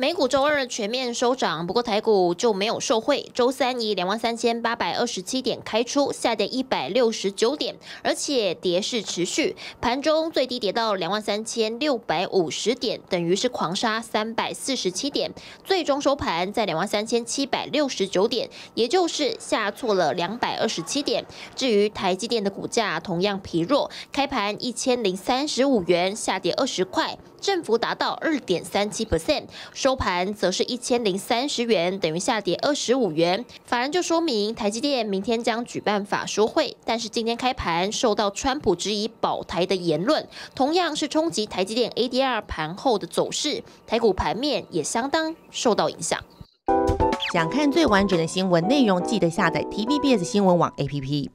美股周二全面收涨，不过台股就没有受惠。周三以23,827点开出，下跌169点，而且跌势持续。盘中最低跌到23,650点，等于是狂杀347点，最终收盘在23,769点，也就是下挫了227点。至于台积电的股价同样疲弱，开盘1035元，下跌20块，振幅达到 2.37%。 收盘则是1030元，等于下跌25元。法人就说明，台积电明天将举办法说会，但是今天开盘受到川普质疑保台的言论，同样是冲击台积电 ADR 盘后的走势，台股盘面也相当受到影响。想看最完整的新闻内容，记得下载 TBS 新闻网 APP。